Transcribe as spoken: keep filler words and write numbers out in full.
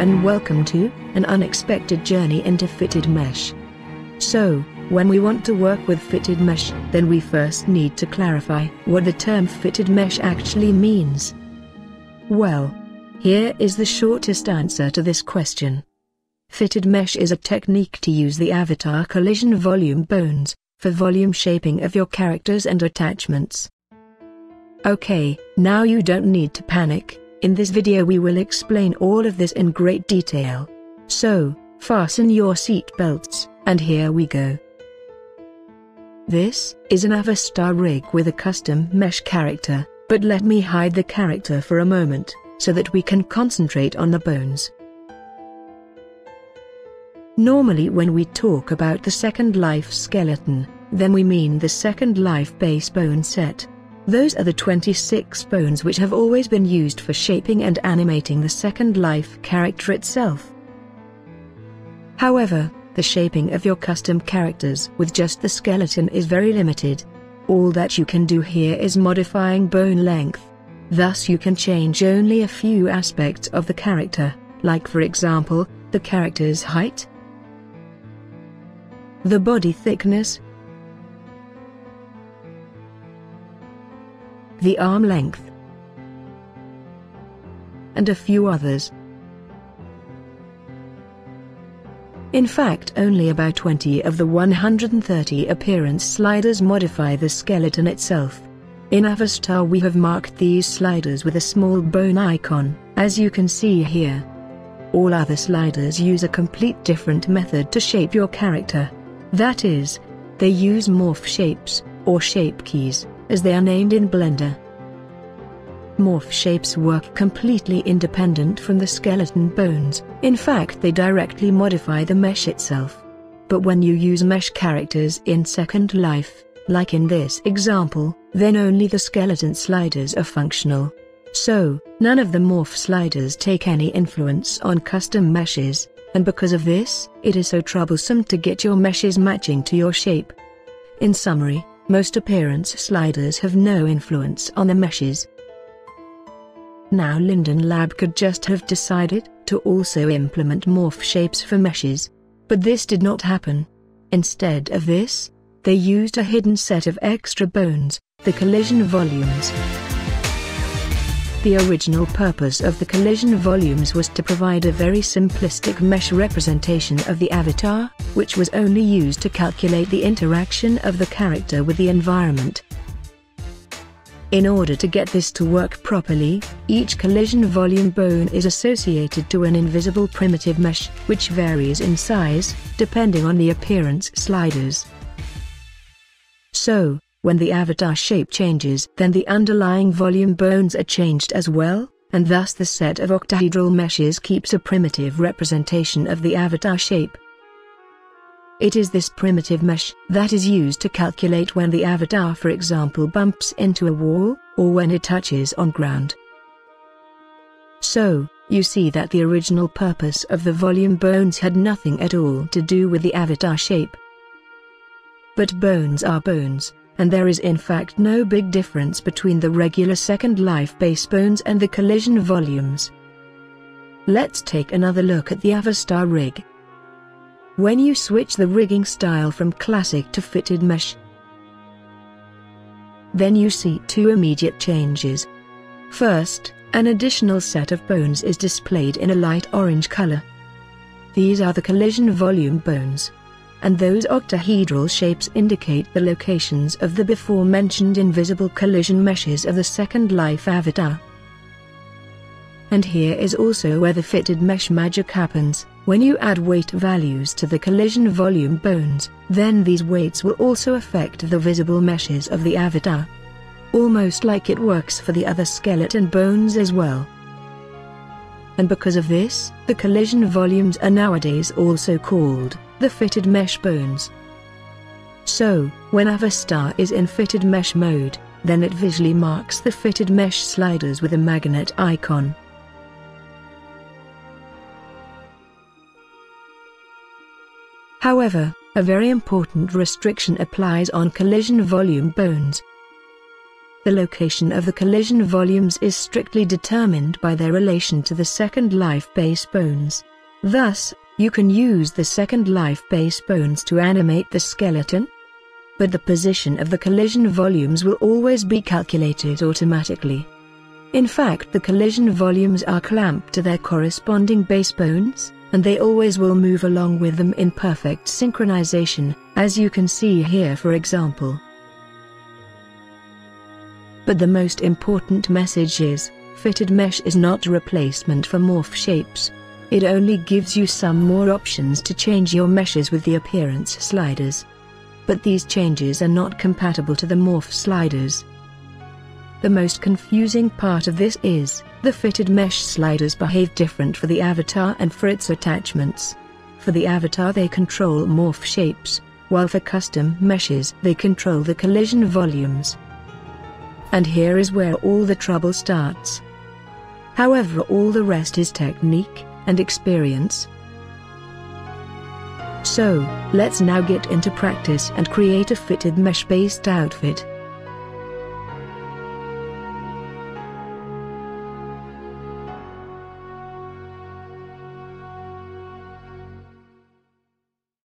and welcome to an unexpected journey into fitted mesh. So, when we want to work with fitted mesh, then we first need to clarify what the term fitted mesh actually means. Well, here is the shortest answer to this question. Fitted mesh is a technique to use the Avatar Collision Volume Bones for volume shaping of your characters and attachments. Okay, now you don't need to panic. In this video we will explain all of this in great detail. So, fasten your seat belts, and here we go. This is an Avastar rig with a custom mesh character, but let me hide the character for a moment, so that we can concentrate on the bones. Normally when we talk about the Second Life skeleton, then we mean the Second Life base bone set. Those are the twenty-six bones which have always been used for shaping and animating the Second Life character itself. However, the shaping of your custom characters with just the skeleton is very limited. All that you can do here is modifying bone length. Thus you can change only a few aspects of the character, like for example, the character's height, the body thickness, the arm length, and a few others. In fact, only about twenty of the one hundred thirty appearance sliders modify the skeleton itself. In Avastar we have marked these sliders with a small bone icon, as you can see here. All other sliders use a complete different method to shape your character. That is, they use morph shapes, or shape keys, as they are named in Blender. Morph shapes work completely independent from the skeleton bones. In fact, they directly modify the mesh itself. But when you use mesh characters in Second Life, like in this example, then only the skeleton sliders are functional. So, none of the morph sliders take any influence on custom meshes, and because of this, it is so troublesome to get your meshes matching to your shape. In summary, most appearance sliders have no influence on the meshes. Now Linden Lab could just have decided to also implement morph shapes for meshes. But this did not happen. Instead of this, they used a hidden set of extra bones, the collision volumes. The original purpose of the collision volumes was to provide a very simplistic mesh representation of the avatar, which was only used to calculate the interaction of the character with the environment. In order to get this to work properly, each collision volume bone is associated to an invisible primitive mesh, which varies in size, depending on the appearance sliders. So, when the avatar shape changes, then the underlying volume bones are changed as well, and thus the set of octahedral meshes keeps a primitive representation of the avatar shape. It is this primitive mesh that is used to calculate when the avatar, for example, bumps into a wall, or when it touches on ground. So, you see that the original purpose of the volume bones had nothing at all to do with the avatar shape. But bones are bones. And there is in fact no big difference between the regular Second Life base bones and the collision volumes. Let's take another look at the Avastar rig. When you switch the rigging style from classic to fitted mesh, then you see two immediate changes. First, an additional set of bones is displayed in a light orange color. These are the collision volume bones. And those octahedral shapes indicate the locations of the before-mentioned invisible collision meshes of the Second Life avatar. And here is also where the fitted mesh magic happens. When you add weight values to the collision volume bones, then these weights will also affect the visible meshes of the avatar. Almost like it works for the other skeleton bones as well. And because of this, the collision volumes are nowadays also called the fitted mesh bones. So, when Avastar is in fitted mesh mode, then it visually marks the fitted mesh sliders with a magnet icon. However, a very important restriction applies on collision volume bones. The location of the collision volumes is strictly determined by their relation to the Second Life base bones. Thus, you can use the Second Life base bones to animate the skeleton, but the position of the collision volumes will always be calculated automatically. In fact, the collision volumes are clamped to their corresponding base bones, and they always will move along with them in perfect synchronization, as you can see here for example. But the most important message is, fitted mesh is not a replacement for morph shapes. It only gives you some more options to change your meshes with the appearance sliders. But these changes are not compatible to the morph sliders. The most confusing part of this is, the fitted mesh sliders behave different for the avatar and for its attachments. For the avatar they control morph shapes, while for custom meshes they control the collision volumes. And here is where all the trouble starts. However, all the rest is technique and experience. So, let's now get into practice and create a fitted mesh-based outfit.